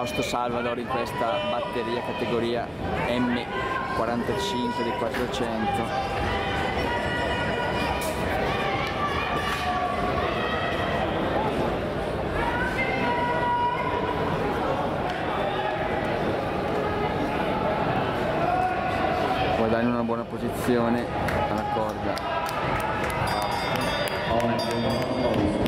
Fausto Salvador in questa batteria categoria M45 dei 400. In una buona posizione alla corda.